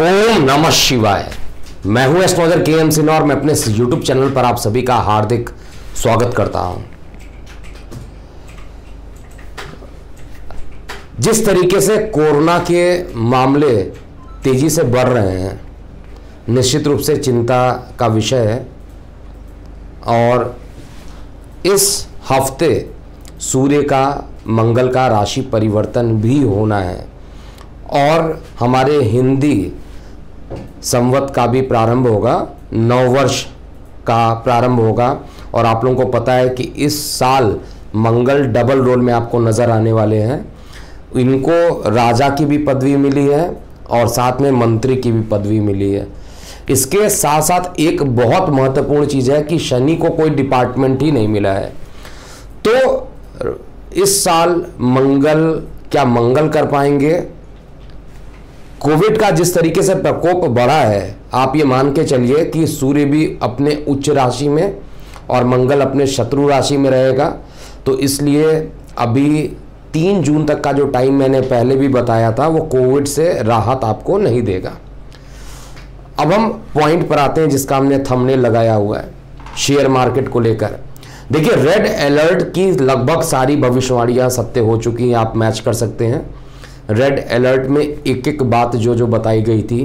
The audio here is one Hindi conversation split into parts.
ओम नमः शिवाय। मैं हूं एस्ट्रोजर के एन सिन्हा और मैं अपने यूट्यूब चैनल पर आप सभी का हार्दिक स्वागत करता हूं। जिस तरीके से कोरोना के मामले तेजी से बढ़ रहे हैं, निश्चित रूप से चिंता का विषय है। और इस हफ्ते सूर्य का, मंगल का राशि परिवर्तन भी होना है और हमारे हिंदी संवत का भी प्रारंभ होगा, नववर्ष का प्रारंभ होगा। और आप लोगों को पता है कि इस साल मंगल डबल रोल में आपको नज़र आने वाले हैं। इनको राजा की भी पदवी मिली है और साथ में मंत्री की भी पदवी मिली है। इसके साथ साथ एक बहुत महत्वपूर्ण चीज़ है कि शनि को कोई डिपार्टमेंट ही नहीं मिला है। तो इस साल मंगल, क्या मंगल कर पाएंगे? कोविड का जिस तरीके से प्रकोप बढ़ा है, आप ये मान के चलिए कि सूर्य भी अपने उच्च राशि में और मंगल अपने शत्रु राशि में रहेगा। तो इसलिए अभी 3 जून तक का जो टाइम मैंने पहले भी बताया था, वो कोविड से राहत आपको नहीं देगा। अब हम पॉइंट पर आते हैं जिसका हमने थंबनेल लगाया हुआ है शेयर मार्केट को लेकर। देखिए, रेड अलर्ट की लगभग सारी भविष्यवाणियाँ सत्य हो चुकी हैं, आप मैच कर सकते हैं। रेड अलर्ट में एक बात जो बताई गई थी,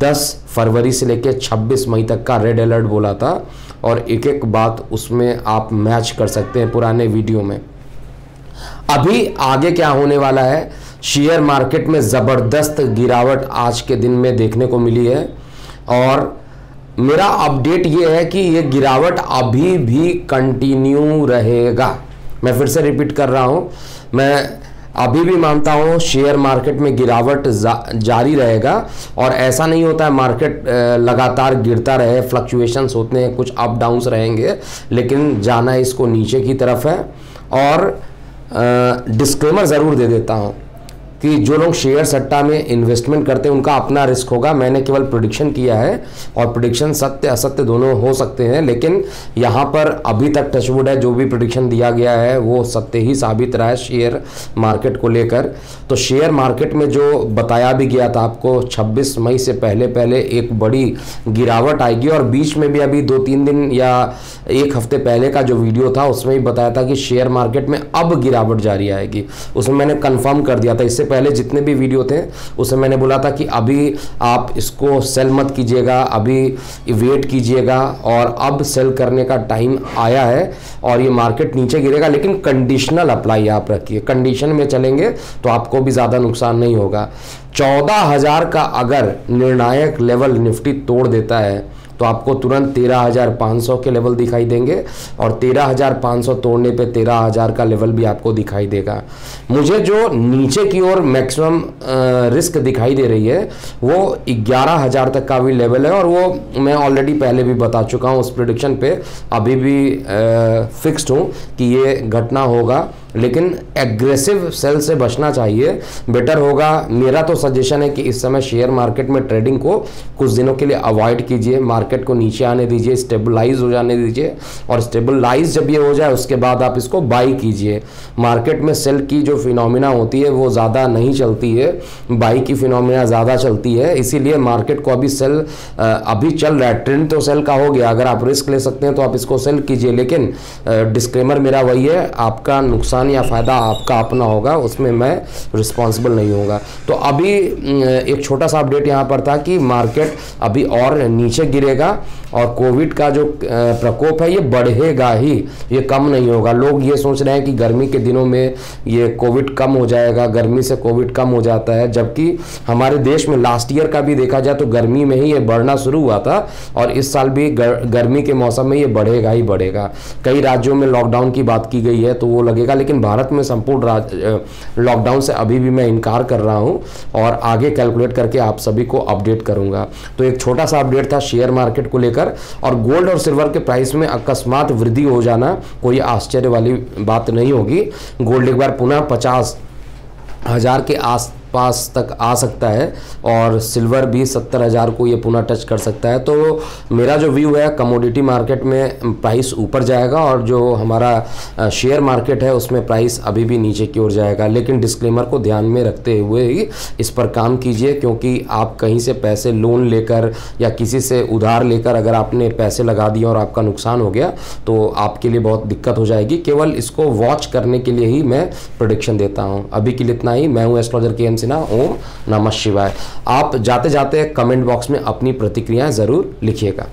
10 फरवरी से लेकर 26 मई तक का रेड अलर्ट बोला था और एक बात उसमें आप मैच कर सकते हैं पुराने वीडियो में। अभी आगे क्या होने वाला है? शेयर मार्केट में ज़बरदस्त गिरावट आज के दिन में देखने को मिली है और मेरा अपडेट ये है कि ये गिरावट अभी भी कंटिन्यू रहेगा। मैं फिर से रिपीट कर रहा हूँ, मैं अभी भी मानता हूँ शेयर मार्केट में गिरावट जारी रहेगा। और ऐसा नहीं होता है मार्केट लगातार गिरता रहे, फ्लक्चुएशंस होते हैं, कुछ अप डाउन्स रहेंगे, लेकिन जाना इसको नीचे की तरफ है। और डिस्क्लेमर ज़रूर दे देता हूँ कि जो लोग शेयर सट्टा में इन्वेस्टमेंट करते हैं उनका अपना रिस्क होगा। मैंने केवल प्रेडिक्शन किया है और प्रेडिक्शन सत्य असत्य दोनों हो सकते हैं, लेकिन यहाँ पर अभी तक टचवुड है, जो भी प्रेडिक्शन दिया गया है वो सत्य ही साबित रहा है शेयर मार्केट को लेकर। तो शेयर मार्केट में जो बताया भी गया था आपको, 26 मई से पहले एक बड़ी गिरावट आएगी। और बीच में भी अभी 2-3 दिन या एक हफ्ते पहले का जो वीडियो था उसमें भी बताया था कि शेयर मार्केट में अब गिरावट जारी आएगी, उसमें मैंने कन्फर्म कर दिया था। इससे पहले जितने भी वीडियो थे उसमें मैंने बोला था कि अभी आप इसको सेल मत कीजिएगा, अभी वेट कीजिएगा। और अब सेल करने का टाइम आया है और ये मार्केट नीचे गिरेगा, लेकिन कंडीशनल अप्लाई आप रखिए। कंडीशन में चलेंगे तो आपको भी ज़्यादा नुकसान नहीं होगा। 14,000 का अगर निर्णायक लेवल निफ्टी तोड़ देता है तो आपको तुरंत 13,500 के लेवल दिखाई देंगे और 13,500 तोड़ने पे 13,000 का लेवल भी आपको दिखाई देगा। मुझे जो नीचे की ओर मैक्सिमम रिस्क दिखाई दे रही है वो 11,000 तक का भी लेवल है और वो मैं ऑलरेडी पहले भी बता चुका हूँ। उस प्रेडिक्शन पे अभी भी फिक्स्ड हूँ कि ये घटना होगा, लेकिन एग्रेसिव सेल से बचना चाहिए। बेटर होगा, मेरा तो सजेशन है कि इस समय शेयर मार्केट में ट्रेडिंग को कुछ दिनों के लिए अवॉइड कीजिए, मार्केट को नीचे आने दीजिए, स्टेबलाइज हो जाने दीजिए। और स्टेबलाइज जब ये हो जाए उसके बाद आप इसको बाई कीजिए। मार्केट में सेल की जो फिनोमिना होती है वो ज़्यादा नहीं चलती है, बाई की फिनोमिना ज़्यादा चलती है। इसीलिए मार्केट को अभी सेल अभी चल रहा है, ट्रेंड तो सेल का हो गया। अगर आप रिस्क ले सकते हैं तो आप इसको सेल कीजिए, लेकिन डिस्क्लेमर मेरा वही है, आपका नुकसान या फायदा आपका अपना होगा, उसमें मैं रिस्पॉन्सिबल नहीं होगा। तो अभी एक छोटा सा अपडेट यहाँ पर था कि मार्केट अभी और नीचे गिरेगा और कोविड का जो प्रकोप है ये बढ़ेगा ही, ये कम नहीं होगा। लोग ये सोच रहे हैं कि गर्मी के दिनों में ये कोविड कम हो जाएगा, गर्मी से कोविड कम हो जाता है, जबकि हमारे देश में लास्ट ईयर का भी देखा जाए तो गर्मी में ही ये बढ़ना शुरू हुआ था और इस साल भी गर्मी के मौसम में ये बढ़ेगा ही बढ़ेगा। कई राज्यों में लॉकडाउन की बात की गई है तो वो लगेगा, लेकिन भारत में संपूर्ण लॉकडाउन से अभी भी मैं इनकार कर रहा हूँ और आगे कैलकुलेट करके आप सभी को अपडेट करूँगा। तो एक छोटा सा अपडेट था शेयर मार्केट को लेकर। और गोल्ड और सिल्वर के प्राइस में अकस्मात वृद्धि हो जाना कोई आश्चर्य वाली बात नहीं होगी। गोल्ड एक बार पुनः 50,000 के आस आसपास तक आ सकता है और सिल्वर भी 70,000 को ये पुनः टच कर सकता है। तो मेरा जो व्यू है, कमोडिटी मार्केट में प्राइस ऊपर जाएगा और जो हमारा शेयर मार्केट है उसमें प्राइस अभी भी नीचे की ओर जाएगा, लेकिन डिस्क्लेमर को ध्यान में रखते हुए ही इस पर काम कीजिए, क्योंकि आप कहीं से पैसे लोन लेकर या किसी से उधार लेकर अगर आपने पैसे लगा दिए और आपका नुकसान हो गया तो आपके लिए बहुत दिक्कत हो जाएगी। केवल इसको वॉच करने के लिए ही मैं प्रेडिक्शन देता हूँ। अभी के लिए इतना ही। मैं हूँ एस्ट्रोजर के एन सिन्हा। ओम नमः शिवाय। आप जाते जाते कमेंट बॉक्स में अपनी प्रतिक्रियाएं ज़रूर लिखिएगा।